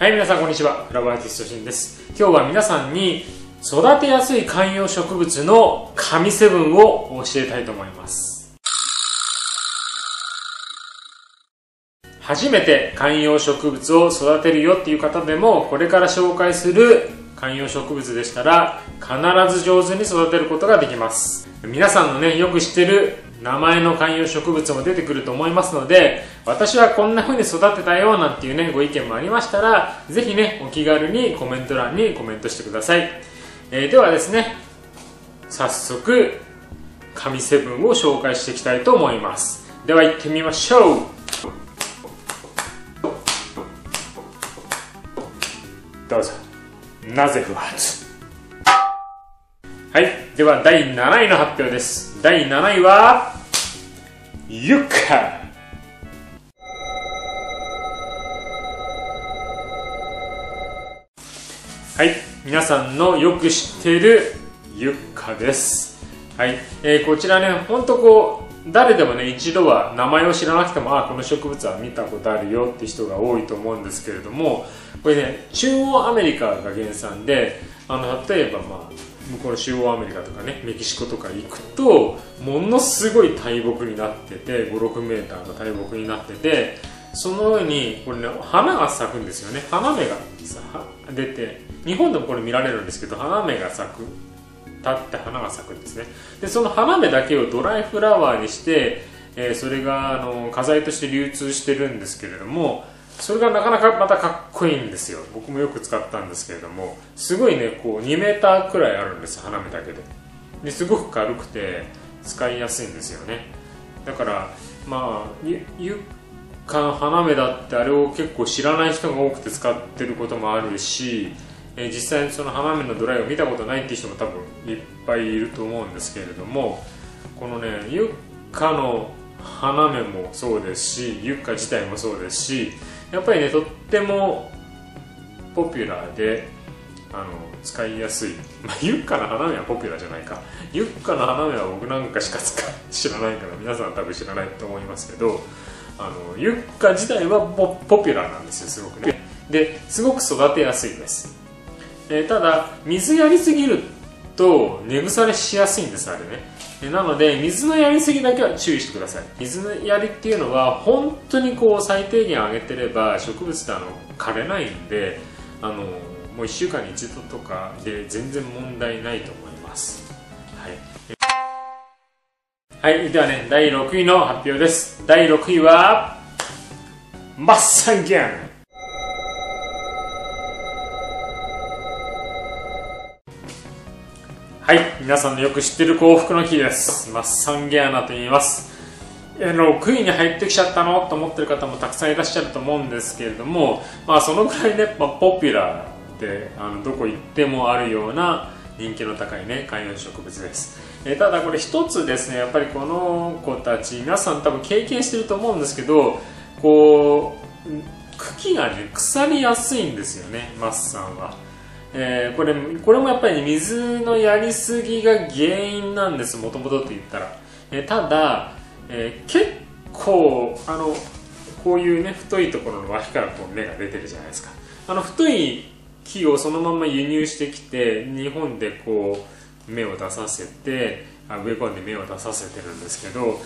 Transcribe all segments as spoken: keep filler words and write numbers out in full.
はい、皆さんこんにちは。フラワーアーティストしんです。今日は皆さんに育てやすい観葉植物の神セブンを教えたいと思います。初めて観葉植物を育てるよっていう方でも、これから紹介する観葉植物でしたら、必ず上手に育てることができます。皆さんのね、よく知ってる名前の観葉植物も出てくると思いますので、私はこんな風に育てたよなんていうね、ご意見もありましたら、ぜひね、お気軽にコメント欄にコメントしてください。えー、ではですね、早速、神セブンを紹介していきたいと思います。では行ってみましょう。どうぞ。なぜ不発。はい。では、だいなないの発表です。だいなないは、ユッカ。はい。皆さんのよく知っているユッカです。はい。えー、こちらね、ほんとこう、誰でもね、一度は名前を知らなくても、あ、この植物は見たことあるよって人が多いと思うんですけれども、これね、中央アメリカが原産で、あの、例えばまあ、向こうの中央アメリカとかね、メキシコとか行くとものすごい大木になってて、ご、ろくメーターの大木になってて、その上にこれね、花が咲くんですよね。花芽が出て、日本でもこれ見られるんですけど、花芽が咲く、立って花が咲くんですね。でその花芽だけをドライフラワーにして、えー、それがあの花材として流通してるんですけれども、それがなかなかまたかっこいいんですよ。僕もよく使ったんですけれども、すごいね、こうにメーターくらいあるんです、花芽だけで。ですごく軽くて使いやすいんですよね。だからまあユッカの花芽だって、あれを結構知らない人が多くて使ってることもあるし、え実際にその花芽のドライを見たことないっていう人も多分いっぱいいると思うんですけれども、このねユッカの花芽もそうですし、ユッカ自体もそうですし、やっぱりね、とってもポピュラーで、あの使いやすい、まあ、ユッカの花芽はポピュラーじゃないか、ユッカの花芽は僕なんかしか知らないから、皆さんは多分知らないと思いますけど、あのユッカ自体は ポ, ポピュラーなんですよ、すごくね。ですごく育てやすいです、えー、ただ水やりすぎると根腐れしやすいんです、あれね。なので水のやりすぎだけは注意してください。水のやりっていうのは本当にこう最低限上げてれば植物ってあの枯れないんで、あのもういっしゅうかんにいちどとかで全然問題ないと思います。はい、はい、ではね、だいろくいの発表です。だいろくいはマッサンギャン。はい、皆さんのよく知ってる幸福の木です。マッサンゲアナと言います。ろくいに入ってきちゃったのと思ってる方もたくさんいらっしゃると思うんですけれども、まあ、そのくらいね、まあ、ポピュラーで、あのどこ行ってもあるような人気の高いね、観葉植物です。えー、ただこれ一つですね、やっぱりこの子たち、皆さん多分経験してると思うんですけど、こう、茎がね、腐りやすいんですよね、マッサンは。えー、これ、これもやっぱり、ね、水のやりすぎが原因なんです、もともとって言ったら。えー、ただ、えー、結構あのこういうね太いところの脇からこう芽が出てるじゃないですか。あの太い木をそのまま輸入してきて、日本でこう芽を出させて、あ、植え込んで芽を出させてるんですけど、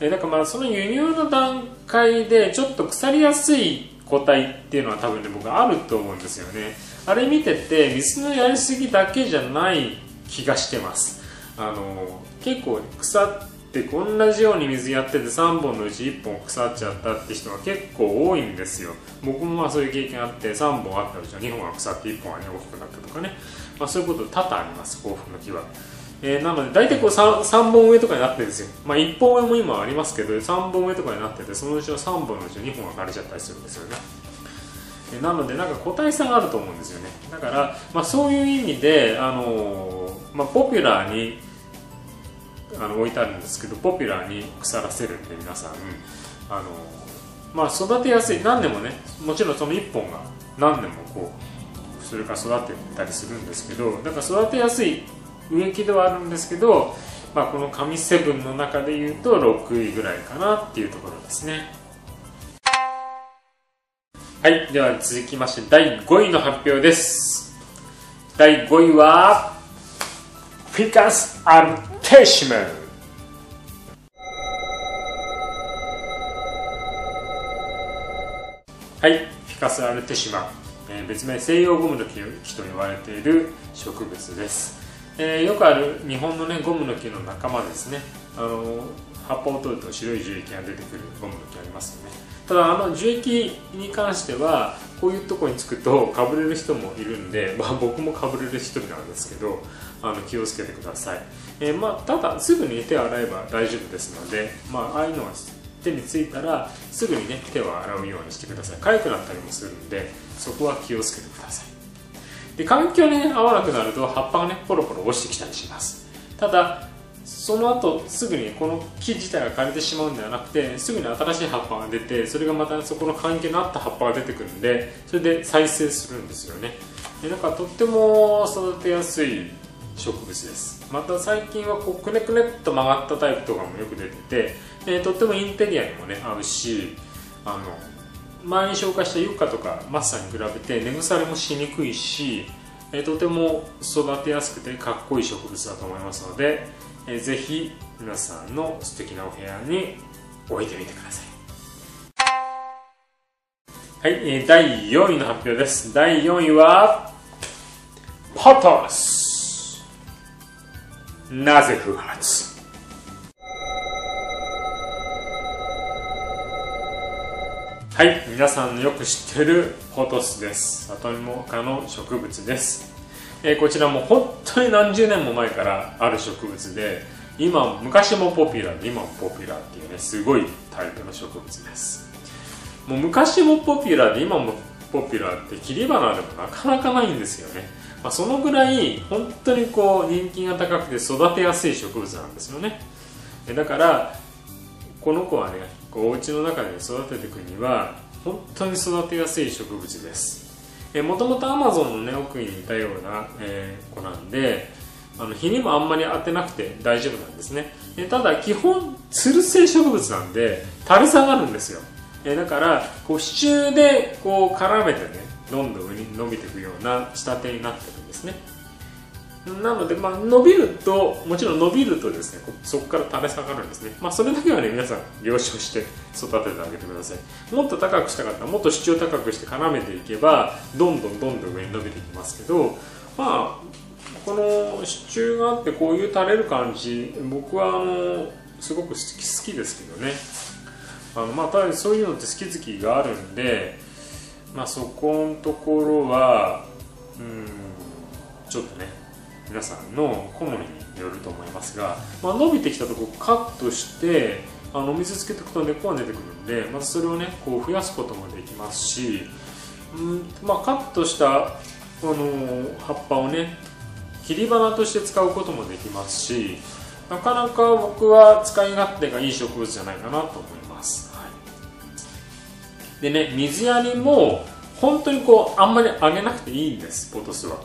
えー、だからまあその輸入の段階でちょっと腐りやすい個体っていうのは多分ね、僕あると思うんですよね。あれ見てて水のやりすぎだけじゃない気がしてます。あの結構腐って同じように水やっててさんぼんのうちいっぽん腐っちゃったって人が結構多いんですよ。僕もまあそういう経験あって、さんぼんあったうちはにほんが腐っていっぽんはね大きくなったとかね、まあ、そういうこと多々あります、幸福の木は。えー、なので大体こう さんぼんうえとかになってるんですよ。まあ、いっぽんうえも今ありますけど、さんぼんうえとかになってて、そのうちのさんぼんのうちにほんが枯れちゃったりするんですよね。えー、なのでなんか個体差があると思うんですよね。だから、まあ、そういう意味で、あのーまあ、ポピュラーにあの置いてあるんですけど、ポピュラーに腐らせるんで皆さん、あのーまあ、育てやすい、何でもね、もちろんそのいっぽんが何でもこうそれから育てたりするんですけど、だから育てやすい植木ではあるんですけど、まあ、この神セブンの中でいうとろくいぐらいかなっていうところですね。はい、では続きましてだいごいの発表です。だいごいはフィカス・アルティシム。はい、フィカス・アルティシマ、えー、別名西洋ゴムの木と言われている植物です。えー、よくある日本の、ね、ゴムの木の仲間ですね。あの葉っぱを取ると白い樹液が出てくるゴムの木ありますよね。ただあの樹液に関してはこういうとこにつくとかぶれる人もいるんで、まあ、僕もかぶれる一人なんですけどあの気をつけてください。えーまあ、ただすぐに手を洗えば大丈夫ですので、まあ、ああいうのは手についたらすぐに、ね、手を洗うようにしてください。痒くなったりもするんでそこは気をつけてください。で環境に、ね、合わなくなると葉っぱがねポロポロ落ちてきたりします。ただその後すぐにこの木自体が枯れてしまうんではなくてすぐに新しい葉っぱが出てそれがまたそこの関係のあった葉っぱが出てくるんでそれで再生するんですよね。でなんかとっても育てやすい植物です。また最近はこうくねくねっと曲がったタイプとかもよく出ててでとってもインテリアにもね合うしあの前に紹介したユッカとかマッサに比べて根腐れもしにくいしとても育てやすくてかっこいい植物だと思いますのでぜひ皆さんの素敵なお部屋に置いてみてください。はい、だいよんいの発表です。だいよんいはポトス。なぜ不発。はい、皆さんのよく知ってるポトスです。里芋科の植物です。えこちらも本当に何十年も前からある植物で今昔もポピュラーで今もポピュラーっていうねすごいタイプの植物です。もう昔もポピュラーで今もポピュラーって切り花でもなかなかないんですよね。まあ、そのぐらい本当にこう人気が高くて育てやすい植物なんですよね。だからこの子はねこうお家の中で育てていくには本当に育てやすい植物です。もともとアマゾンの、ね、奥にいたような、えー、子なんであの日にもあんまり当てなくて大丈夫なんですね。えただ基本つる性植物なんで垂れ下がるんですよ。えだからこう支柱でこう絡めてねどんどん上に伸びていくような仕立てになってるんですね。なので、まあ、伸びるともちろん伸びるとですねそこから垂れ下がるんですね。まあ、それだけはね皆さん了承して育ててあげてください。もっと高くしたかったらもっと支柱を高くして絡めていけばどんどんどんどん上に伸びていきますけど、まあ、この支柱があってこういう垂れる感じ僕はあのすごく好き、好きですけどね。あのまあ、ただそういうのって好き好きがあるんで、まあ、そこのところはうんちょっとね皆さんの好みによると思いますが、まあ、伸びてきたところをカットしてあのお水つけておくと根っこが出てくるんでまたそれをねこう増やすこともできますし、うんまあ、カットした、あのー、葉っぱをね切り花として使うこともできますしなかなか僕は使い勝手がいい植物じゃないかなと思います。はい、でね水やりも本当にこうあんまりあげなくていいんですポトスは。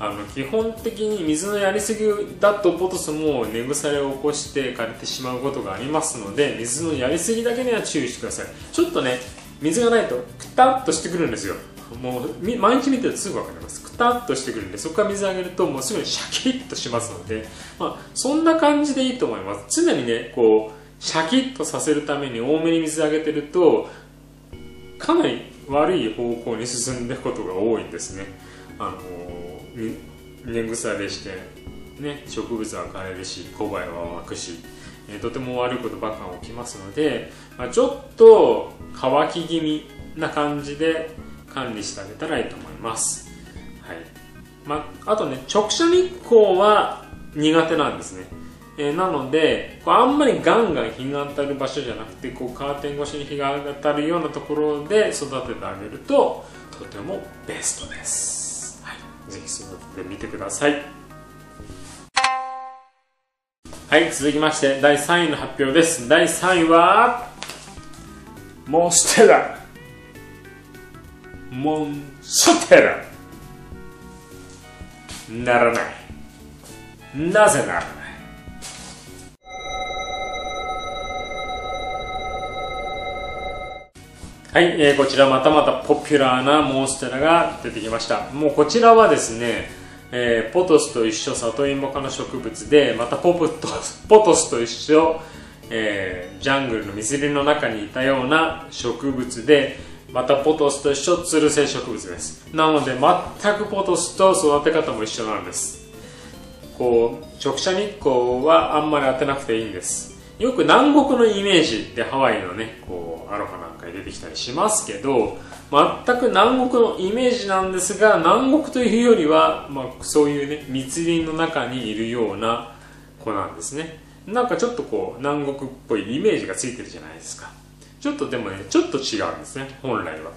あの基本的に水のやりすぎだとポトスも根腐れを起こして枯れてしまうことがありますので水のやりすぎだけには注意してください。ちょっとね水がないとくたっとしてくるんですよ。もう毎日見てるとすぐ分かります。くたっとしてくるんでそこから水あげるともうすぐにシャキッとしますので、まあ、そんな感じでいいと思います。常にねこうシャキッとさせるために多めに水あげてるとかなり悪い方向に進んでいくことが多いんですね。あの根腐れして、ね、植物は枯れるしコバエは湧くし、えー、とても悪いことばっか起きますので、まあ、ちょっと乾き気味な感じで管理してあげたらいいと思います。はいまあ、あとね直射日光は苦手なんですね。えー、なのでこうあんまりガンガン日が当たる場所じゃなくてこうカーテン越しに日が当たるようなところで育ててあげるととてもベストです。ぜひ育ててみてください。はい、続きましてだいさんいの発表です。だいさんいはモンステラ。モンステラ。ならない。なぜならない。はい、えー、こちらまたまたポピュラーなモンステラが出てきました。もうこちらはですね、えー、ポトスと一緒、里芋科の植物で、またポプトポトスと一緒、えー、ジャングルの水流の中にいたような植物で、またポトスと一緒、つる性植物です。なので全くポトスと育て方も一緒なんです。こう直射日光はあんまり当てなくていいんです。よく南国のイメージでハワイのね、こうアロハなんかに出てきたりしますけど、全く南国のイメージなんですが、南国というよりは、まあ、そういうね密林の中にいるような子なんですね。なんかちょっとこう南国っぽいイメージがついてるじゃないですか。ちょっとでもね、ちょっと違うんですね、本来は。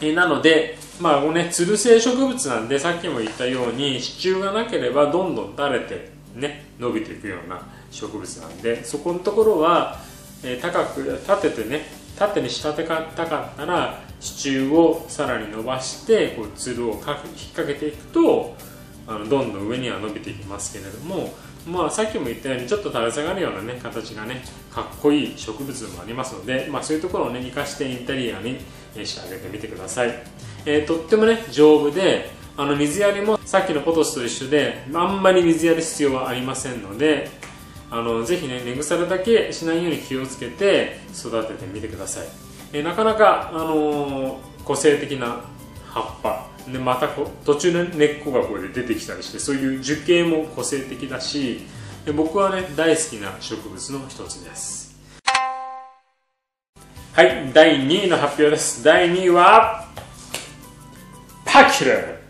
えなので、まあね、つる性植物なんで、さっきも言ったように支柱がなければどんどん垂れてね伸びていくような植物なんで、そこのところは、えー、高く立ててね、縦に仕立てたかったら支柱をさらに伸ばしてこうつるをかけ引っ掛けていくと、あのどんどん上には伸びていきますけれども、まあ、さっきも言ったようにちょっと垂れ下がるような、ね、形がねかっこいい植物もありますので、まあ、そういうところをね生かしてインテリアにしてあげてみてください。えー、とってもね丈夫で、あの水やりもさっきのポトスと一緒であんまり水やり必要はありませんので、あのぜひね根腐れだけしないように気をつけて育ててみてください。えー、なかなか、あのー、個性的な葉っぱで、またこ途中で根っこがこれで出てきたりして、そういう樹形も個性的だし、で僕はね大好きな植物の一つです。はい、だいにいの発表です。だいにいはパキュラー。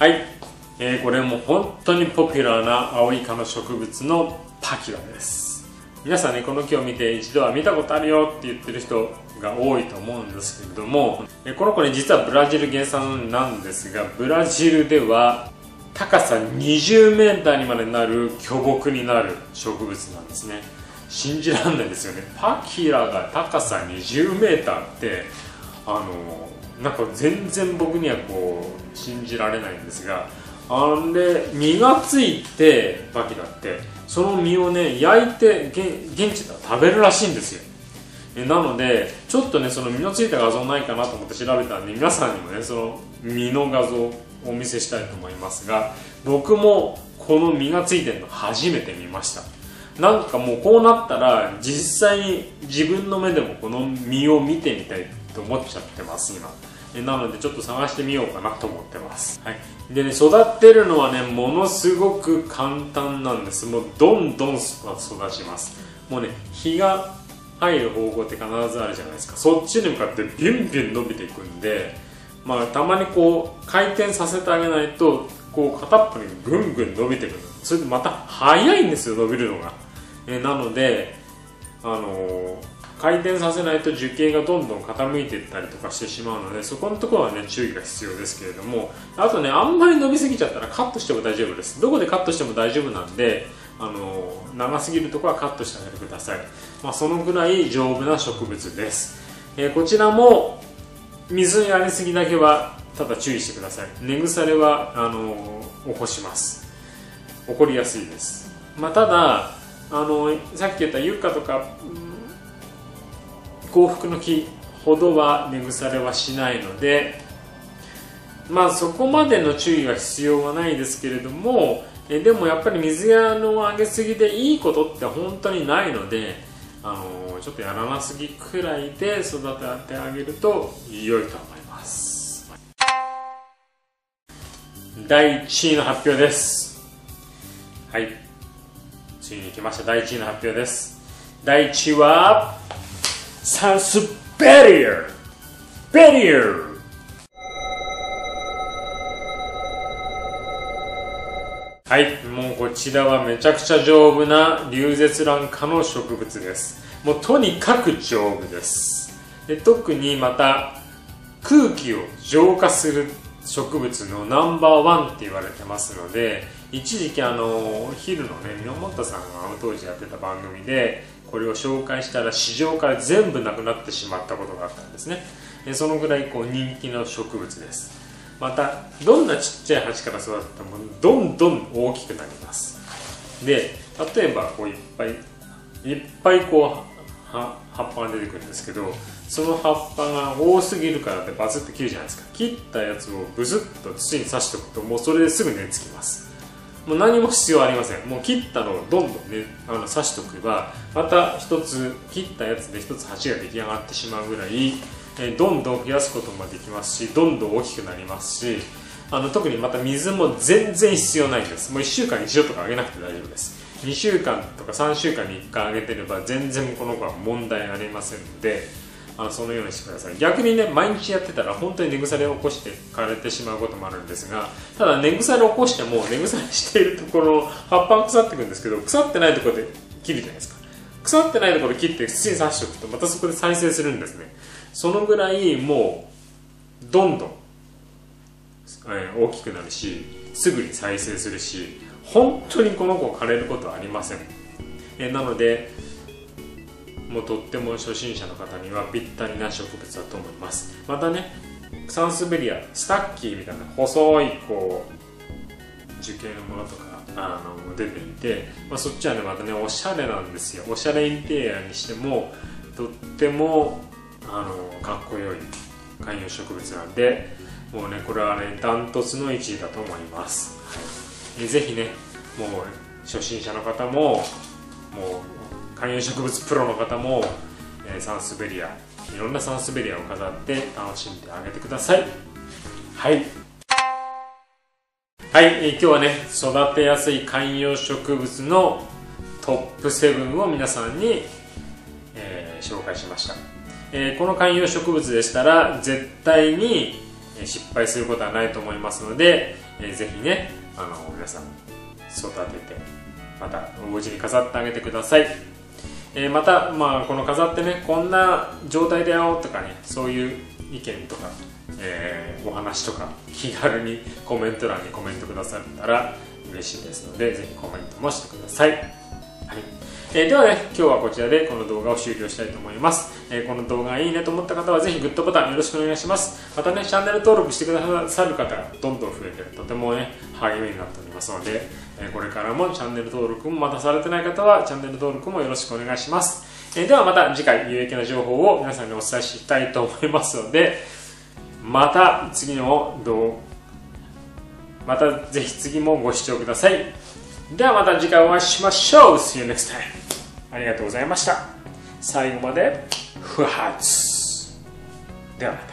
はい、えー、これも本当にポピュラーなアオイ科の植物のパキュラーです。皆さんね、この木を見て一度は見たことあるよって言ってる人が多いと思うんですけれども、この子ね実はブラジル原産なんですが、ブラジルでは高さ にじゅうメートル にまでなる巨木になる植物なんですね。信じらんないですよね。パキラが高さ にじゅうメートル ってあのなんか全然僕にはこう信じられないんですが、あれ実がついてパキラってその実をね焼いて現地では食べるらしいんですよ。えなのでちょっとねその実のついた画像ないかなと思って調べたんで、皆さんにもねその実の画像をお見せしたいと思いますが、僕もこの実がついてるの初めて見ました。なんかもうこうなったら実際に自分の目でもこの実を見てみたいと思っちゃってます今。なのでちょっと探してみようかなと思ってます。はい、でね育ってるのはねものすごく簡単なんです。もうどんどん育ちます。もうね日が入る方向って必ずあるじゃないですか。そっちに向かってビュンビュン伸びていくんで、まあたまにこう回転させてあげないとこう片っぽにぐんぐん伸びてくる。それでまた早いんですよ伸びるのが。えなのであのー。回転させないと樹形がどんどん傾いていったりとかしてしまうので、そこのところはね注意が必要ですけれども、あとねあんまり伸びすぎちゃったらカットしても大丈夫です。どこでカットしても大丈夫なんで、あの長すぎるところはカットしてあげてください。まあ、そのぐらい丈夫な植物です。えー、こちらも水やりすぎだけはただ注意してください。根腐れはあの起こします。起こりやすいです。まあ、ただあのさっき言ったユッカとか幸福の木ほどは根腐れはしないので、まあそこまでの注意は必要はないですけれども、えでもやっぱり水やりの上げすぎでいいことって本当にないので、あのちょっとやらなすぎくらいで育ててあげると良いと思います。だいいちいの発表です。はい、ついに来ました。だいいちいの発表です。だいいちいはサンスベリアーベリアーはい、もうこちらはめちゃくちゃ丈夫なリュウゼツラン科の植物です。もうとにかく丈夫です。で特にまた空気を浄化する植物のナンバーワンって言われてますので、一時期あのお昼のねみのもったさんがあの当時やってた番組でこれを紹介したら市場から全部なくなってしまったことがあったんですね。そのぐらいこう人気の植物です。またどんなちっちゃい鉢から育ててもどんどん大きくなります。で例えばこういっぱいいっぱいこうは葉っぱが出てくるんですけど、その葉っぱが多すぎるからってバツって切るじゃないですか。切ったやつをブスッと土に刺しておくと、もうそれですぐ根つきます。もう何も必要ありません。もう切ったのをどんどん、ね、あの刺しておけば、また一つ切ったやつで一つ鉢が出来上がってしまうぐらい、えどんどん増やすこともできますし、どんどん大きくなりますし、あの特にまた水も全然必要ないんです。もういっしゅうかんにいちどとかあげなくて大丈夫です。にしゅうかんとかさんしゅうかんにいっかいあげてれば全然この子は問題ありませんので、あのそのようにしてください。逆にね、毎日やってたら本当に根腐れを起こして枯れてしまうこともあるんですが、ただ根腐れを起こしても根腐れしているところ、葉っぱが腐ってくるんですけど、腐ってないところで切るじゃないですか。腐ってないところで切って土に刺しておくと、またそこで再生するんですね。そのぐらいもうどんどん大きくなるし、すぐに再生するし、本当にこの子枯れることはありません。えなのでもうとっても初心者の方にはぴったりな植物だと思います。またね、サンスベリアスタッキーみたいな細いこう樹形のものとかあの出ていて、まあ、そっちはねまたねおしゃれなんですよ。おしゃれインテリアにしてもとってもあのかっこよい観葉植物なんで、もうねこれはねダントツのいちいだと思います。はい、えぜひね、もう初心者の方ももう観葉植物プロの方も、えー、サンスベリア、いろんなサンスベリアを飾って楽しんであげてください。はいはい、えー、今日はね育てやすい観葉植物のトップセブンを皆さんに、えー、紹介しました。えー、この観葉植物でしたら絶対に失敗することはないと思いますので、えー、ぜひねあの皆さん育てて、またお家に飾ってあげてください。えー、また、まあ、この飾ってねこんな状態だよとかね、そういう意見とか、えー、お話とか気軽にコメント欄にコメントくださったら嬉しいですので、ぜひコメントもしてください。はい、えー、ではね、今日はこちらでこの動画を終了したいと思います。えー、この動画がいいねと思った方はぜひグッドボタンよろしくお願いします。またね、チャンネル登録してくださる方がどんどん増えて、とてもね、励みになっておりますので、えー、これからもチャンネル登録もまだされてない方はチャンネル登録もよろしくお願いします。えー、ではまた次回有益な情報を皆さんにお伝えしたいと思いますので、また次の動画、またぜひ次もご視聴ください。ではまた次回お会いしましょう。 See you next time。 ありがとうございました。最後まで不発ではまた。